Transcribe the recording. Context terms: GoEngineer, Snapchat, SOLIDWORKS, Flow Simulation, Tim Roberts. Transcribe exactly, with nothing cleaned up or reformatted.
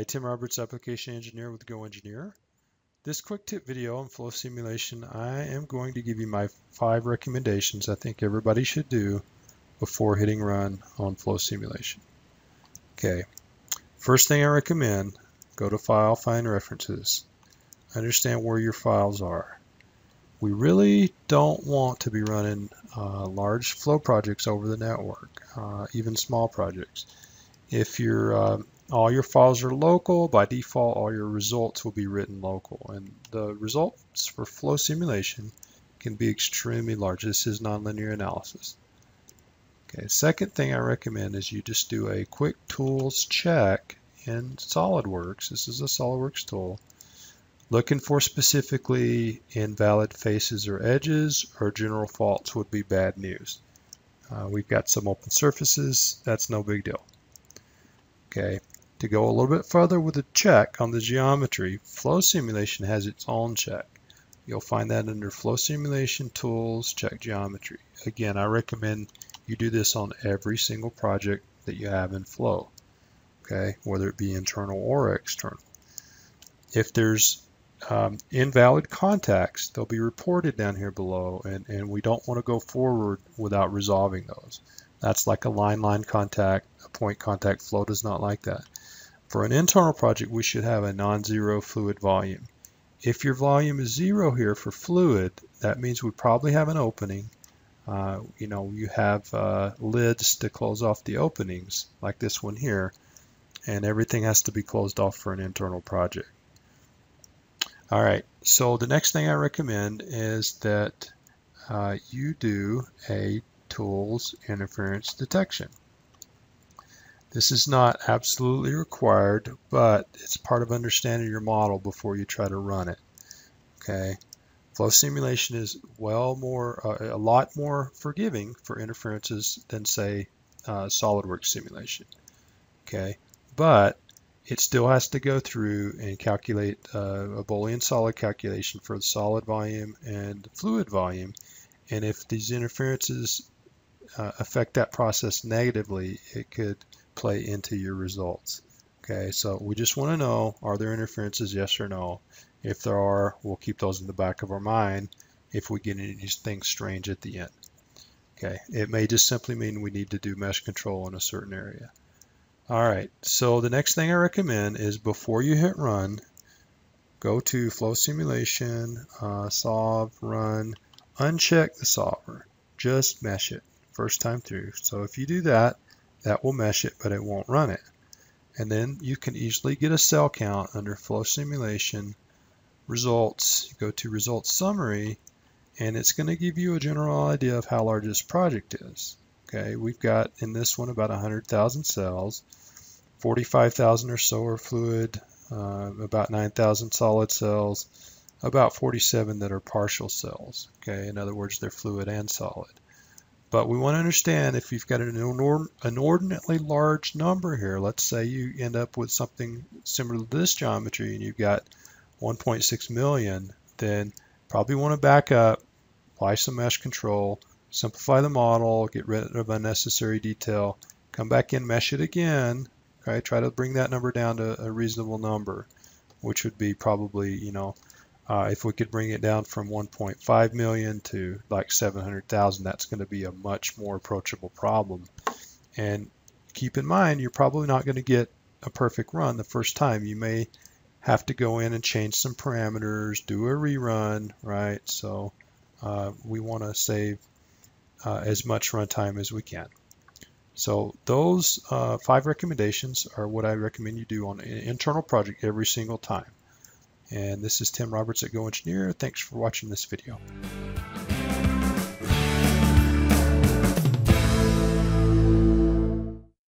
Hi, Tim Roberts, Application Engineer with GoEngineer. This quick tip video on flow simulation, I am going to give you my five recommendations I think everybody should do before hitting run on flow simulation. Okay, first thing I recommend, go to File, Find References. Understand where your files are. We really don't want to be running uh, large flow projects over the network, uh, even small projects. If you're uh, all your files are local, by default all your results will be written local, and the results for flow simulation can be extremely large. This is nonlinear analysis. Okay, second thing I recommend is you just do a quick tools check in SOLIDWORKS. This is a SOLIDWORKS tool, looking for specifically invalid faces or edges, or general faults would be bad news. Uh, we've got some open surfaces, that's no big deal. Okay. To go a little bit further with a check on the geometry, flow simulation has its own check. You'll find that under flow simulation tools, check geometry. Again, I recommend you do this on every single project that you have in flow, okay, whether it be internal or external. If there's um, invalid contacts, they'll be reported down here below, and, and we don't want to go forward without resolving those. That's like a line-line contact, a point contact. Flow does not like that. For an internal project, we should have a non-zero fluid volume. If your volume is zero here for fluid, that means we probably have an opening. Uh, you know, you have uh, lids to close off the openings, like this one here, and everything has to be closed off for an internal project. All right, so the next thing I recommend is that uh, you do a tools interference detection. This is not absolutely required, but it's part of understanding your model before you try to run it. Okay, flow simulation is well more, uh, a lot more forgiving for interferences than say uh, SolidWorks simulation. Okay, but it still has to go through and calculate uh, a Boolean solid calculation for the solid volume and the fluid volume, and if these interferences uh, affect that process negatively, it could play into your results. Okay, so we just want to know, are there interferences, yes or no? If there are, we'll keep those in the back of our mind if we get anything strange at the end. Okay, it may just simply mean we need to do mesh control in a certain area. All right, so the next thing I recommend is before you hit run, go to flow simulation, uh, solve, run, uncheck the solver, just mesh it first time through. So if you do that, that will mesh it, but it won't run it. And then you can easily get a cell count under flow simulation results. You go to results summary, and it's going to give you a general idea of how large this project is. Okay, we've got in this one about one hundred thousand cells, forty-five thousand or so are fluid, uh, about nine thousand solid cells, about forty-seven that are partial cells. Okay, in other words, they're fluid and solid. But we want to understand if you've got an inordinately large number here. Let's say you end up with something similar to this geometry and you've got one point six million, then probably want to back up, apply some mesh control, simplify the model, get rid of unnecessary detail, come back in, mesh it again. Okay, try to bring that number down to a reasonable number, which would be probably, you know, Uh, if we could bring it down from one point five million to like seven hundred thousand, that's going to be a much more approachable problem. And keep in mind, you're probably not going to get a perfect run the first time. You may have to go in and change some parameters, do a rerun, right? So uh, we want to save uh, as much runtime as we can. So those uh, five recommendations are what I recommend you do on an internal project every single time. And this is Tim Roberts at GoEngineer. Thanks for watching this video.